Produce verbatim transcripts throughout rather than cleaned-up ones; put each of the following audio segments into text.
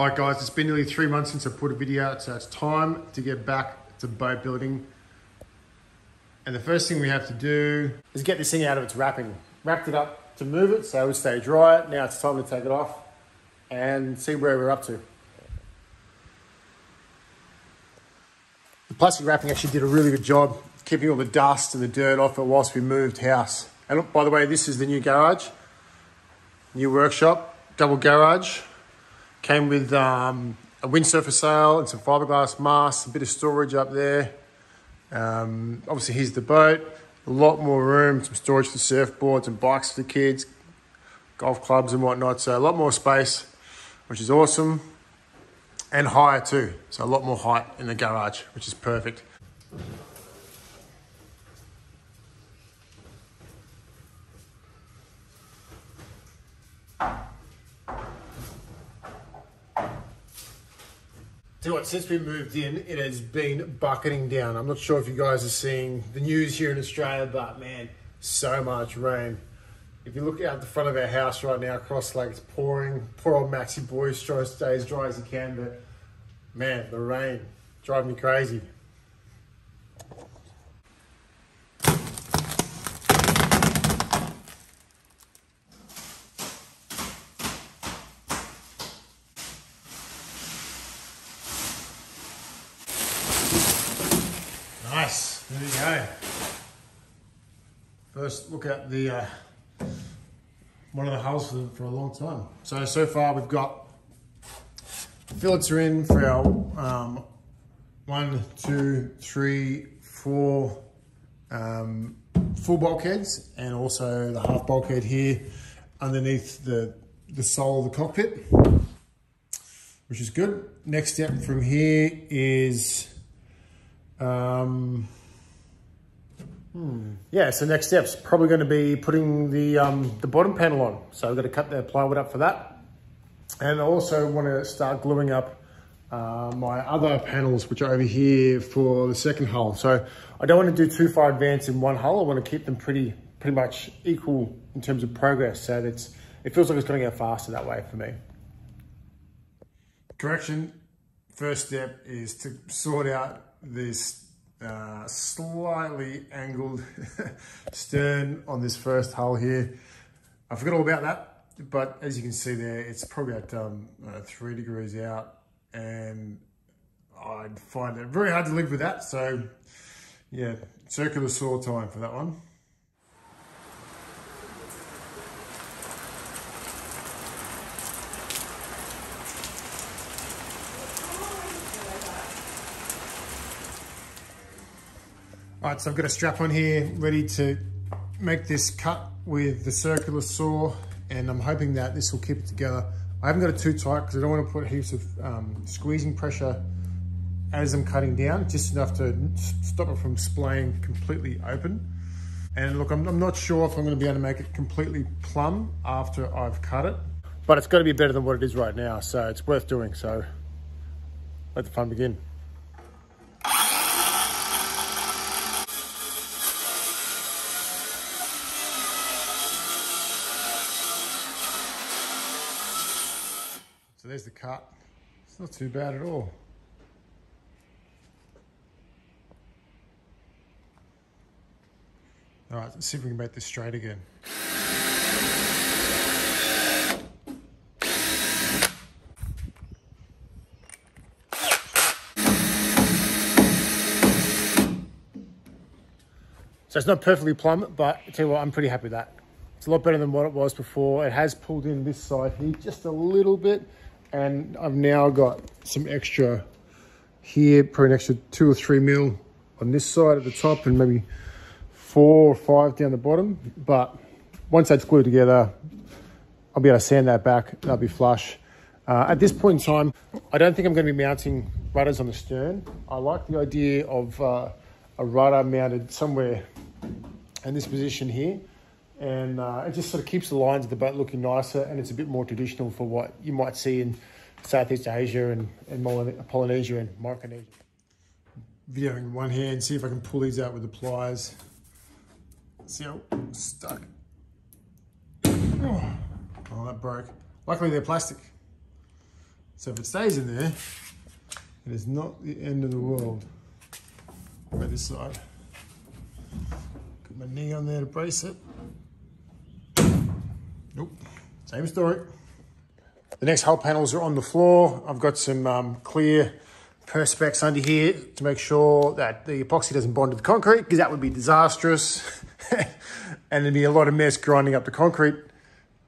All right, guys, it's been nearly three months since I put a video out, so it's time to get back to boat building. And the first thing we have to do is get this thing out of its wrapping. Wrapped it up to move it so it would stay dry. Now it's time to take it off and see where we're up to. The plastic wrapping actually did a really good job keeping all the dust and the dirt off it whilst we moved house. And look, by the way, this is the new garage, new workshop, double garage. Came with um, a windsurfer sail and some fiberglass masts, a bit of storage up there. Um, obviously, here's the boat. A lot more room, some storage for surfboards and bikes for the kids, golf clubs and whatnot. So a lot more space, which is awesome. And higher too. So a lot more height in the garage, which is perfect. Tell you what, since we moved in, it has been bucketing down. I'm not sure if you guys are seeing the news here in Australia, but man, so much rain. If you look out the front of our house right now, across the lake, it's pouring. Poor old Maxi boy trying to stay as dry as he can, but man, the rain, driving me crazy. Nice, there you go. First look at the uh, one of the hulls for, for a long time. So, so far we've got fillets are in for our um, one, two, three, four um, full bulkheads and also the half bulkhead here underneath the, the sole of the cockpit, which is good. Next step from here is Um, hmm. yeah, so next step's probably going to be putting the, um, the bottom panel on. So we've got to cut the plywood up for that. And I also want to start gluing up uh, my other panels, which are over here for the second hull. So I don't want to do too far advanced in one hull. I want to keep them pretty, pretty much equal in terms of progress. So that's, it feels like it's going to go faster that way for me. Correction. First step is to sort out this uh, slightly angled stern on this first hull here. I forgot all about that, but as you can see there, it's probably at um, uh, three degrees out, and I'd find it very hard to live with that. So yeah, circular saw time for that one. All right, so I've got a strap on here, ready to make this cut with the circular saw, and I'm hoping that this will keep it together. I haven't got it too tight because I don't want to put heaps of um, squeezing pressure as I'm cutting down, just enough to stop it from splaying completely open. And look, I'm, I'm not sure if I'm going to be able to make it completely plumb after I've cut it, but it's got to be better than what it is right now, so it's worth doing. So let the fun begin. So there's the cut. It's not too bad at all. All right, let's see if we can make this straight again. So it's not perfectly plumb, but I tell you what, I'm pretty happy with that. It's a lot better than what it was before. It has pulled in this side here just a little bit. And I've now got some extra here, probably an extra two or three mil on this side at the top and maybe four or five down the bottom. But once that's glued together, I'll be able to sand that back. That'll be flush. Uh, at this point in time, I don't think I'm going to be mounting rudders on the stern. I like the idea of uh, a rudder mounted somewhere in this position here. And uh, it just sort of keeps the lines of the boat looking nicer, and it's a bit more traditional for what you might see in Southeast Asia and, and Polynesia and Micronesia. Videoing in one hand, see if I can pull these out with the pliers. See how I'm stuck. Oh, that broke. Luckily they're plastic. So if it stays in there, it is not the end of the world. Go this side. Put my knee on there to brace it. Nope, same story. The next hull panels are on the floor. I've got some um, clear perspex under here to make sure that the epoxy doesn't bond to the concrete, because that would be disastrous. And there'd be a lot of mess grinding up the concrete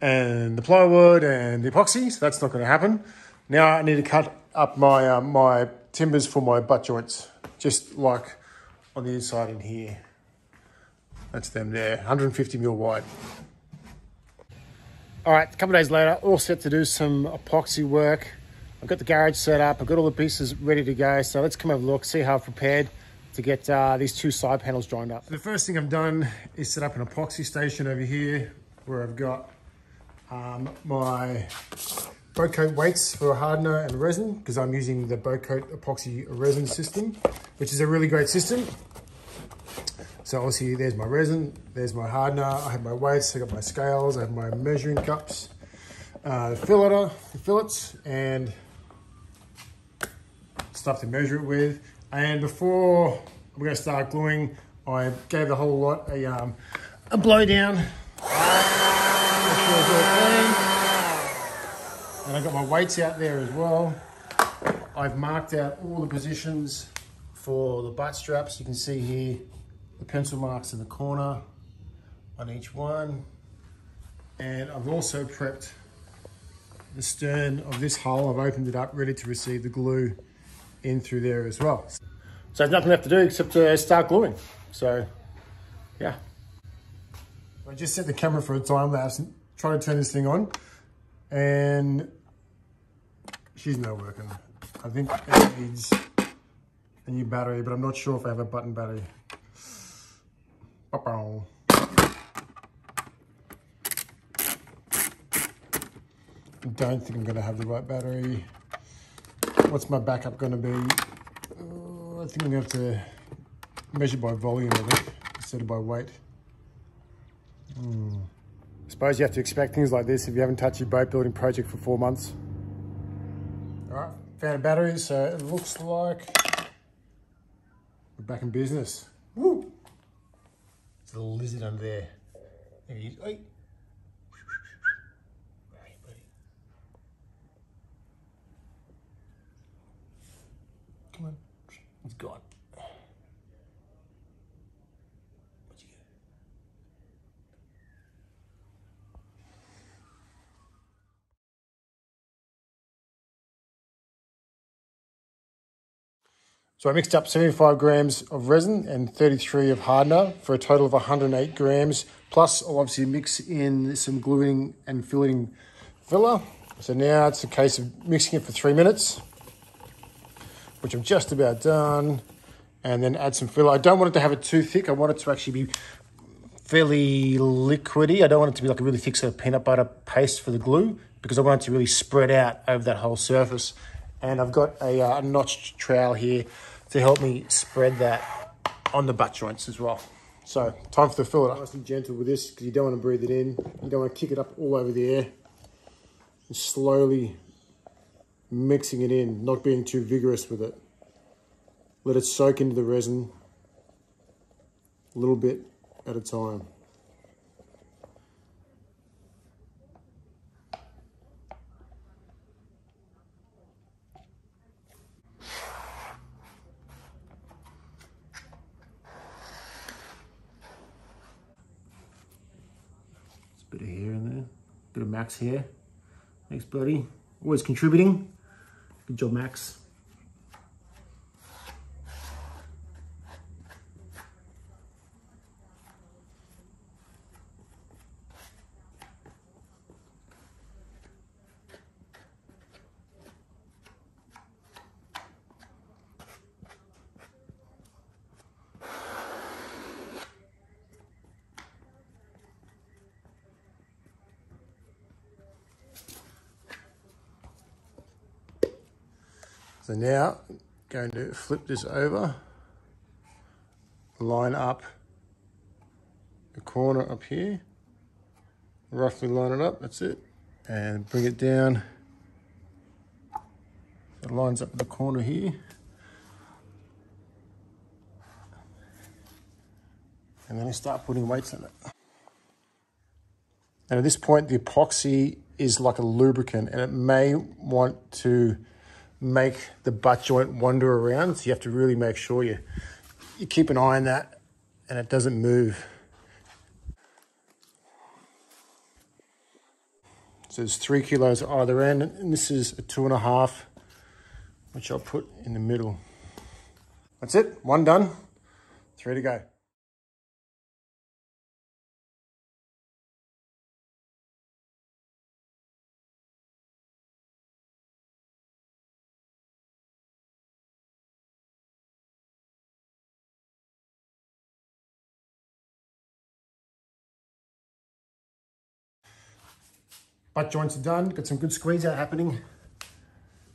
and the plywood and the epoxy, so that's not going to happen. Now I need to cut up my, uh, my timbers for my butt joints, just like on the inside in here. That's them there, one hundred fifty mil wide. All right, a couple of days later, all set to do some epoxy work. I've got the garage set up, I've got all the pieces ready to go. So let's come have a look, see how I've prepared to get uh, these two side panels joined up. The first thing I've done is set up an epoxy station over here where I've got um, my Bowcoat weights for a hardener and resin, because I'm using the Bowcoat epoxy resin system, which is a really great system. So obviously there's my resin, there's my hardener, I have my weights, I got my scales, I have my measuring cups, uh, the filleter, the fillets, and stuff to measure it with. And before I'm gonna start gluing, I gave the whole lot a, um, a blow down. And I got my weights out there as well. I've marked out all the positions for the butt straps. You can see here, the pencil marks in the corner on each one. And I've also prepped the stern of this hull. I've opened it up, ready to receive the glue in through there as well. So there's nothing left to do except to start gluing. So yeah. I just set the camera for a time lapse and try to turn this thing on, and she's not working. I think it needs a new battery, but I'm not sure if I have a button battery. I don't think I'm going to have the right battery. What's my backup going to be? Oh, I think I'm going to have to measure by volume, I think, instead of by weight. Mm. I suppose you have to expect things like this if you haven't touched your boat building project for four months. All right, found a battery, so it looks like we're back in business. Woo! It's a little lizard under there. There he is. Hey. Where are you, buddy? Come on. It's gone. Where'd you go? So I mixed up seventy-five grams of resin and thirty-three of hardener for a total of one hundred eight grams. Plus I'll obviously mix in some gluing and filleting filler. So now it's a case of mixing it for three minutes, which I've just about done. And then add some filler. I don't want it to have it too thick. I want it to actually be fairly liquidy. I don't want it to be like a really thick sort of peanut butter paste for the glue, because I want it to really spread out over that whole surface. And I've got a, uh, a notched trowel here to help me spread that on the butt joints as well. So time for the filler. Nice and gentle with this, because you don't want to breathe it in. You don't want to kick it up all over the air. And slowly mixing it in, not being too vigorous with it. Let it soak into the resin a little bit at a time. Bit of hair in there, bit of Max hair. Thanks, buddy. Always contributing. Good job, Max. So now I'm going to flip this over, line up the corner up here, roughly line it up, that's it, and bring it down that lines up with the corner here. And then I start putting weights in it. And at this point, the epoxy is like a lubricant, and it may want to make the butt joint wander around. So you have to really make sure you, you keep an eye on that and it doesn't move. So there's three kilos at either end, and this is a two and a half, which I'll put in the middle. That's it, one done, three to go. Butt joints are done, got some good squeeze out happening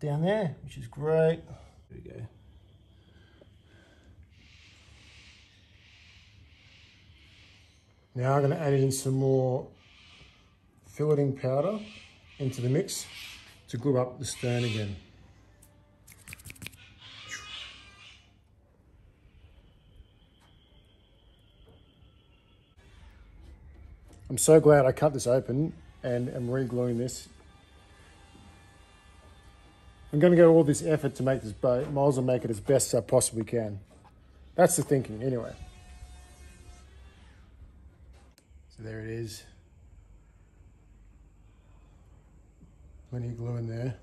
down there, which is great. There we go. Now I'm going to add in some more filleting powder into the mix to glue up the stern again. I'm so glad I cut this open and I'm re-gluing this. I'm gonna go all this effort to make this boat, might as well make it as best as I possibly can. That's the thinking, anyway. So there it is. Plenty of glue in there.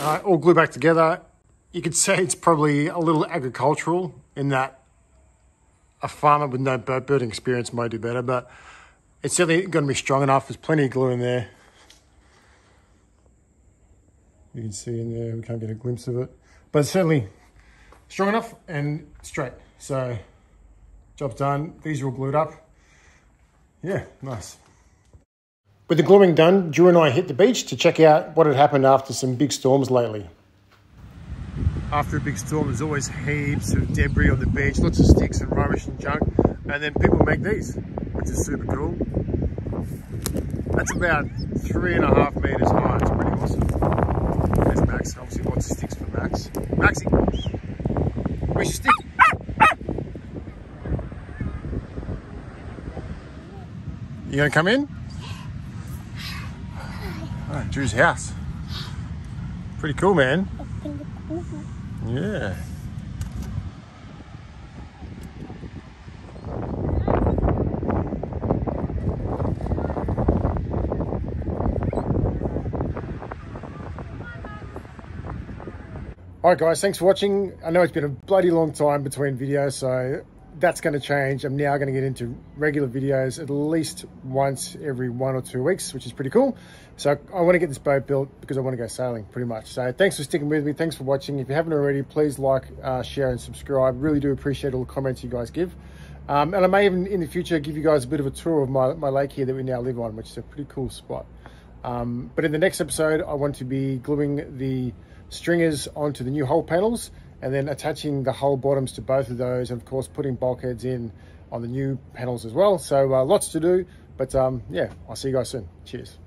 Uh, all glued back together. You could say it's probably a little agricultural in that a farmer with no boat building experience might do better, but it's certainly going to be strong enough. There's plenty of glue in there. You can see in there, we can't get a glimpse of it, but it's certainly strong enough and straight. So job's done. These are all glued up. Yeah, nice. With the gluing done, Drew and I hit the beach to check out what had happened after some big storms lately. After a big storm, there's always heaps of debris on the beach, lots of sticks and rubbish and junk, and then people make these, which is super cool. That's about three and a half meters high, it's pretty awesome. There's Max, obviously lots of sticks for Max. Maxie, where's your stick? You gonna come in? Oh, Drew's house. Pretty cool, man. Yeah. All right, guys, thanks for watching. I know it's been a bloody long time between videos, so that's going to change. I'm now going to get into regular videos at least once every one or two weeks, which is pretty cool. So I want to get this boat built because I want to go sailing pretty much. So thanks for sticking with me. Thanks for watching. If you haven't already, please like, uh, share and subscribe. Really do appreciate all the comments you guys give. Um, and I may even in the future give you guys a bit of a tour of my, my lake here that we now live on, which is a pretty cool spot. Um, but in the next episode, I want to be gluing the stringers onto the new hull panels, and then attaching the hull bottoms to both of those, and of course putting bulkheads in on the new panels as well. So uh, lots to do, but um, yeah, I'll see you guys soon. Cheers.